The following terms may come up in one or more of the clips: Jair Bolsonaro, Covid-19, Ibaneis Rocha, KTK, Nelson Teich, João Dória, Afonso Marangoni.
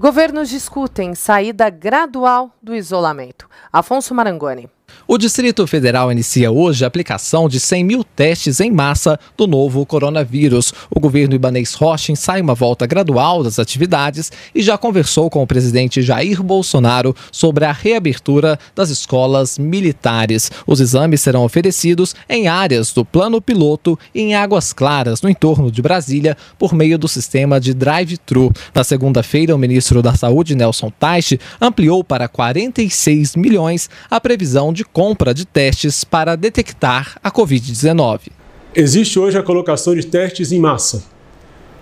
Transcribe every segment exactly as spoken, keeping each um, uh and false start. Governos discutem saída gradual do isolamento. Afonso Marangoni. O Distrito Federal inicia hoje a aplicação de cem mil testes em massa do novo coronavírus. O governo Ibaneis Rocha ensaia uma volta gradual das atividades e já conversou com o presidente Jair Bolsonaro sobre a reabertura das escolas militares. Os exames serão oferecidos em áreas do plano piloto e em Águas Claras, no entorno de Brasília, por meio do sistema de drive-thru. Na segunda-feira, o ministro da Saúde, Nelson Teich, ampliou para quarenta e seis milhões a previsão de de compra de testes para detectar a Covid dezenove. Existe hoje a colocação de testes em massa.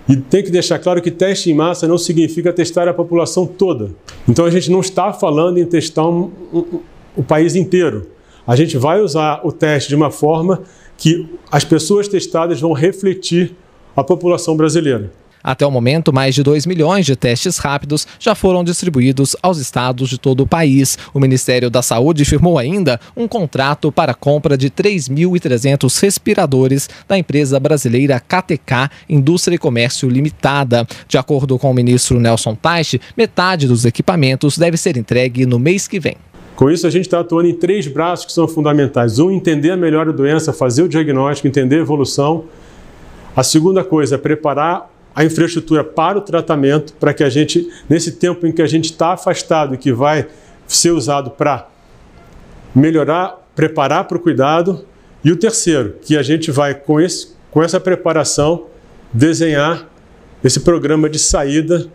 E tem que deixar claro que teste em massa não significa testar a população toda. Então a gente não está falando em testar um, um, um, o país inteiro. A gente vai usar o teste de uma forma que as pessoas testadas vão refletir a população brasileira. Até o momento, mais de dois milhões de testes rápidos já foram distribuídos aos estados de todo o país. O Ministério da Saúde firmou ainda um contrato para a compra de três mil e trezentos respiradores da empresa brasileira K T K, Indústria e Comércio Limitada. De acordo com o ministro Nelson Teich, metade dos equipamentos deve ser entregue no mês que vem. Com isso, a gente está atuando em três braços que são fundamentais. Um, entender melhor a doença, fazer o diagnóstico, entender a evolução. A segunda coisa é preparar a infraestrutura para o tratamento, para que a gente, nesse tempo em que a gente está afastado e que vai ser usado para melhorar, preparar para o cuidado. E o terceiro, que a gente vai, com, esse, com essa preparação, desenhar esse programa de saída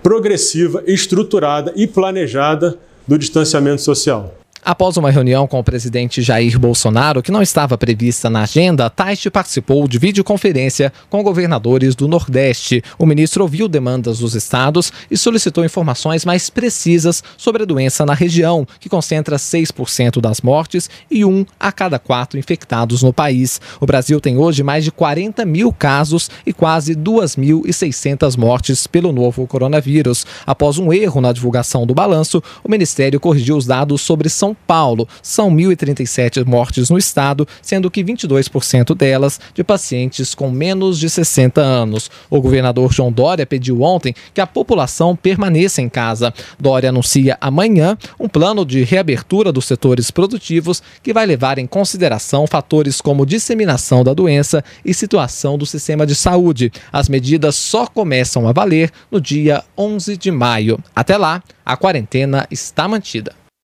progressiva, estruturada e planejada do distanciamento social. Após uma reunião com o presidente Jair Bolsonaro, que não estava prevista na agenda, Teich participou de videoconferência com governadores do Nordeste. O ministro ouviu demandas dos estados e solicitou informações mais precisas sobre a doença na região, que concentra seis por cento das mortes e um a cada quatro infectados no país. O Brasil tem hoje mais de quarenta mil casos e quase duas mil e seiscentas mortes pelo novo coronavírus. Após um erro na divulgação do balanço, o ministério corrigiu os dados sobre São Paulo. São mil e trinta e sete mortes no estado, sendo que vinte e dois por cento delas de pacientes com menos de sessenta anos. O governador João Dória pediu ontem que a população permaneça em casa. Dória anuncia amanhã um plano de reabertura dos setores produtivos que vai levar em consideração fatores como disseminação da doença e situação do sistema de saúde. As medidas só começam a valer no dia onze de maio. Até lá, a quarentena está mantida.